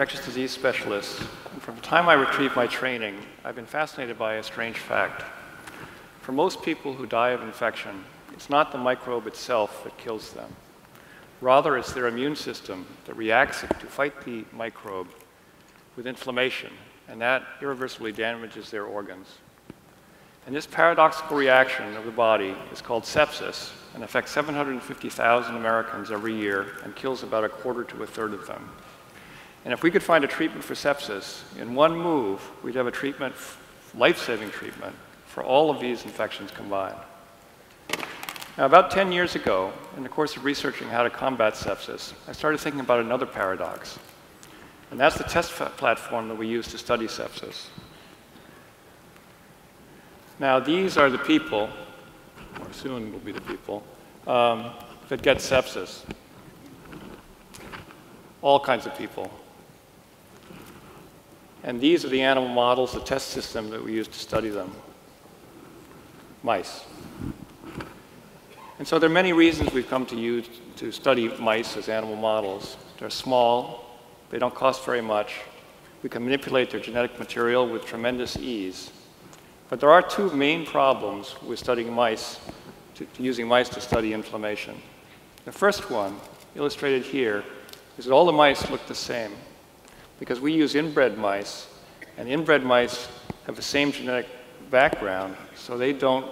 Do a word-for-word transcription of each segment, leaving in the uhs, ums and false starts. infectious disease specialist, and from the time I retrieved my training, I've been fascinated by a strange fact. For most people who die of infection, it's not the microbe itself that kills them. Rather, it's their immune system that reacts to fight the microbe with inflammation, and that irreversibly damages their organs. And this paradoxical reaction of the body is called sepsis, and affects seven hundred fifty thousand Americans every year and kills about a quarter to a third of them. And if we could find a treatment for sepsis, in one move, we'd have a treatment, life-saving treatment, for all of these infections combined. Now, about ten years ago, in the course of researching how to combat sepsis, I started thinking about another paradox. And that's the test platform that we use to study sepsis. Now, these are the people, or soon will be the people, um, that get sepsis. All kinds of people. And these are the animal models, the test system that we use to study them. Mice. And so there are many reasons we've come to use to study mice as animal models. They're small. They don't cost very much. We can manipulate their genetic material with tremendous ease. But there are two main problems with studying mice, to, to using mice to study inflammation. The first one, illustrated here, is that all the mice look the same, because we use inbred mice, and inbred mice have the same genetic background, so they don't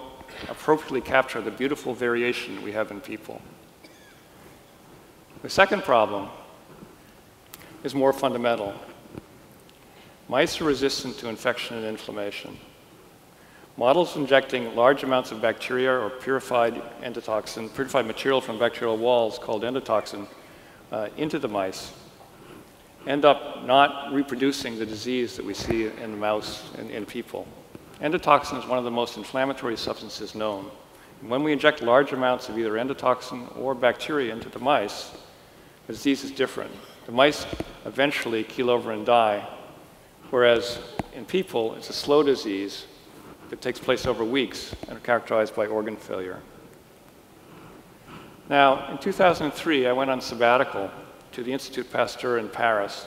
appropriately capture the beautiful variation we have in people. The second problem is more fundamental. Mice are resistant to infection and inflammation. Models injecting large amounts of bacteria or purified endotoxin, purified material from bacterial walls called endotoxin, uh, into the mice end up not reproducing the disease that we see in mouse and in people. Endotoxin is one of the most inflammatory substances known. And when we inject large amounts of either endotoxin or bacteria into the mice, the disease is different. The mice eventually keel over and die, whereas in people, it's a slow disease that takes place over weeks and are characterized by organ failure. Now, in two thousand three, I went on sabbatical to the Institut Pasteur in Paris,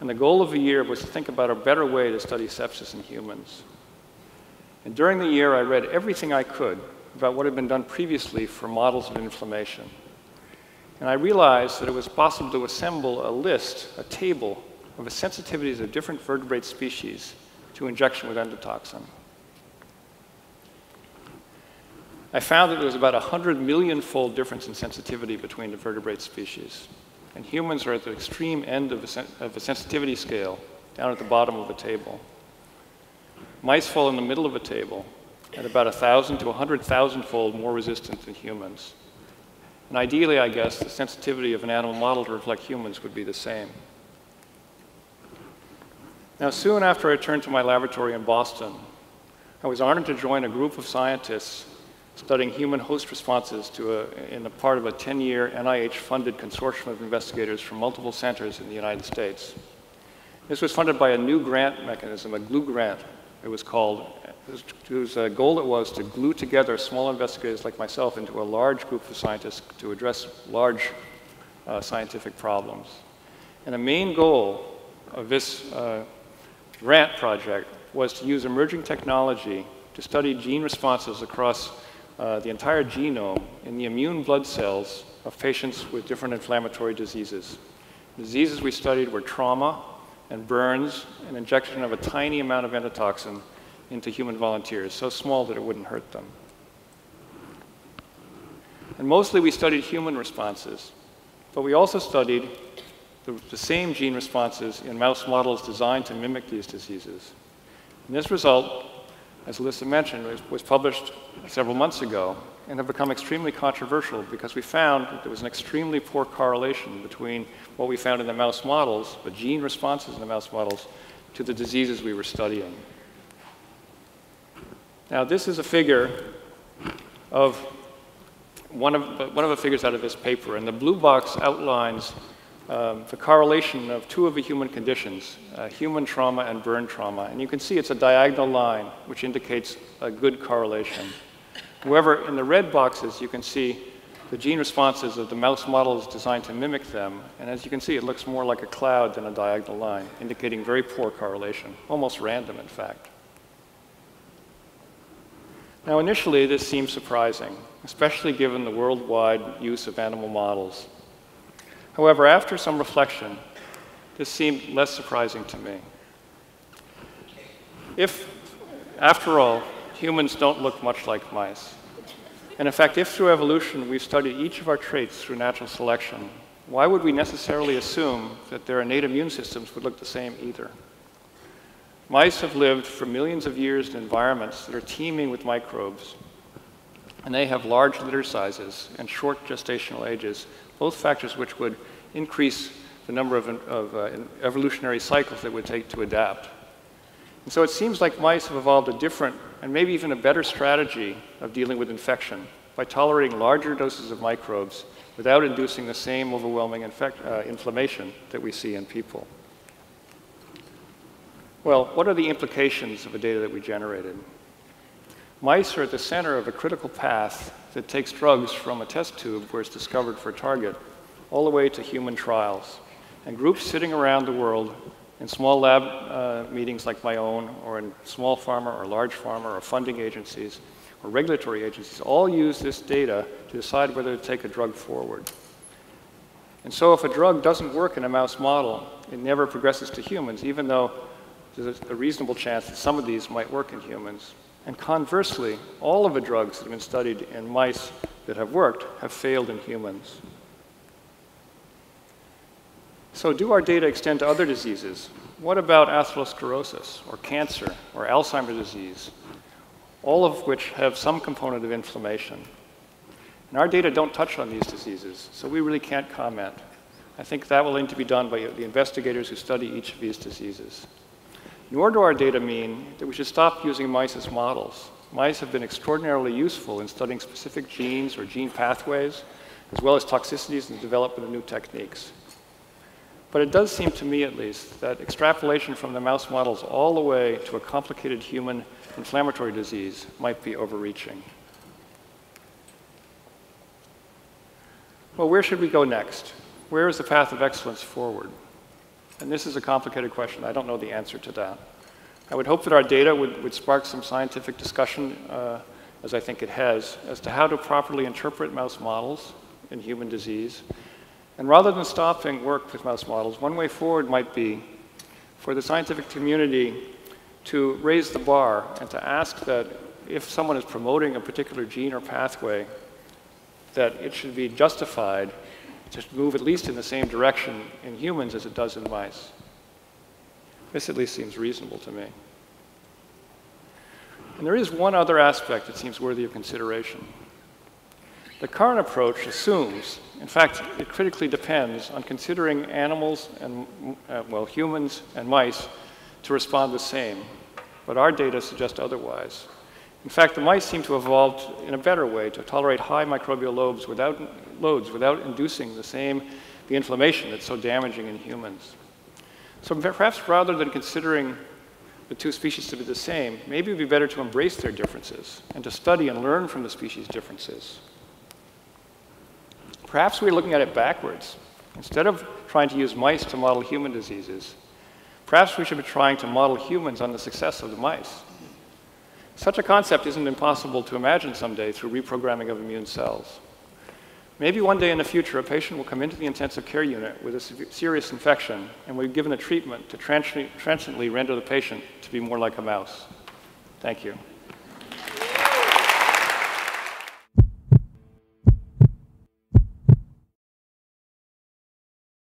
and the goal of the year was to think about a better way to study sepsis in humans. And during the year, I read everything I could about what had been done previously for models of inflammation. And I realized that it was possible to assemble a list, a table, of the sensitivities of different vertebrate species to injection with endotoxin. I found that there was about a hundred million fold difference in sensitivity between the vertebrate species. And humans are at the extreme end of a, of a sensitivity scale, down at the bottom of the table. Mice fall in the middle of a table at about a thousand to a hundred thousand fold more resistant than humans. And ideally, I guess, the sensitivity of an animal model to reflect humans would be the same. Now, soon after I returned to my laboratory in Boston, I was honored to join a group of scientists studying human host responses to a, in a part of a ten-year N I H-funded consortium of investigators from multiple centers in the United States. This was funded by a new grant mechanism, a GLUE grant, it was called, whose goal it was to glue together small investigators like myself into a large group of scientists to address large uh, scientific problems. And the main goal of this uh, grant project was to use emerging technology to study gene responses across Uh, the entire genome in the immune blood cells of patients with different inflammatory diseases. The diseases we studied were trauma and burns and injection of a tiny amount of endotoxin into human volunteers, so small that it wouldn't hurt them. And mostly we studied human responses, but we also studied the, the same gene responses in mouse models designed to mimic these diseases. And this result, as Alyssa mentioned, was, was published several months ago and have become extremely controversial because we found that there was an extremely poor correlation between what we found in the mouse models, the gene responses in the mouse models, to the diseases we were studying. Now, this is a figure of one of, one of the figures out of this paper, and the blue box outlines Um, the correlation of two of the human conditions, uh, human trauma and burn trauma. And you can see it's a diagonal line, which indicates a good correlation. However, in the red boxes, you can see The gene responses of the mouse model is designed to mimic them, and as you can see, it looks more like a cloud than a diagonal line, indicating very poor correlation, almost random, in fact. Now, initially, this seems surprising, especially given the worldwide use of animal models. However, after some reflection, this seemed less surprising to me. If, after all, humans don't look much like mice, and in fact, if through evolution we've studied each of our traits through natural selection, why would we necessarily assume that their innate immune systems would look the same either? Mice have lived for millions of years in environments that are teeming with microbes, and they have large litter sizes and short gestational ages, both factors which would increase the number of, of uh, evolutionary cycles that it would take to adapt. And so it seems like mice have evolved a different and maybe even a better strategy of dealing with infection by tolerating larger doses of microbes without inducing the same overwhelming infect, uh, inflammation that we see in people. Well, what are the implications of the data that we generated? Mice are at the center of a critical path that takes drugs from a test tube where it's discovered for a target all the way to human trials. And groups sitting around the world in small lab uh, meetings like my own, or in small pharma or large pharma or funding agencies or regulatory agencies, all use this data to decide whether to take a drug forward. And so if a drug doesn't work in a mouse model, it never progresses to humans, even though there's a reasonable chance that some of these might work in humans. And conversely, all of the drugs that have been studied in mice that have worked have failed in humans. So do our data extend to other diseases? What about atherosclerosis, or cancer, or Alzheimer's disease, all of which have some component of inflammation? And our data don't touch on these diseases, so we really can't comment. I think that will need to be done by the investigators who study each of these diseases. Nor do our data mean that we should stop using mice as models. Mice have been extraordinarily useful in studying specific genes or gene pathways, as well as toxicities and the development of new techniques. But it does seem to me, at least, that extrapolation from the mouse models all the way to a complicated human inflammatory disease might be overreaching. Well, where should we go next? Where is the path of excellence forward? And this is a complicated question. I don't know the answer to that. I would hope that our data would, would spark some scientific discussion, uh, as I think it has, as to how to properly interpret mouse models in human disease. And rather than stopping work with mouse models, one way forward might be for the scientific community to raise the bar and to ask that if someone is promoting a particular gene or pathway, that it should be justified to move at least in the same direction in humans as it does in mice. This at least seems reasonable to me. And there is one other aspect that seems worthy of consideration. The current approach assumes, in fact, it critically depends on considering animals and, uh, well, humans and mice to respond the same, but our data suggest otherwise. In fact, the mice seem to evolve in a better way to tolerate high microbial loads without, loads without inducing the same the inflammation that's so damaging in humans. So perhaps rather than considering the two species to be the same, maybe it would be better to embrace their differences and to study and learn from the species' differences. Perhaps we're looking at it backwards. Instead of trying to use mice to model human diseases, perhaps we should be trying to model humans on the success of the mice. Such a concept isn't impossible to imagine someday through reprogramming of immune cells. Maybe one day in the future, a patient will come into the intensive care unit with a serious infection, and we've given a treatment to transiently render the patient to be more like a mouse. Thank you.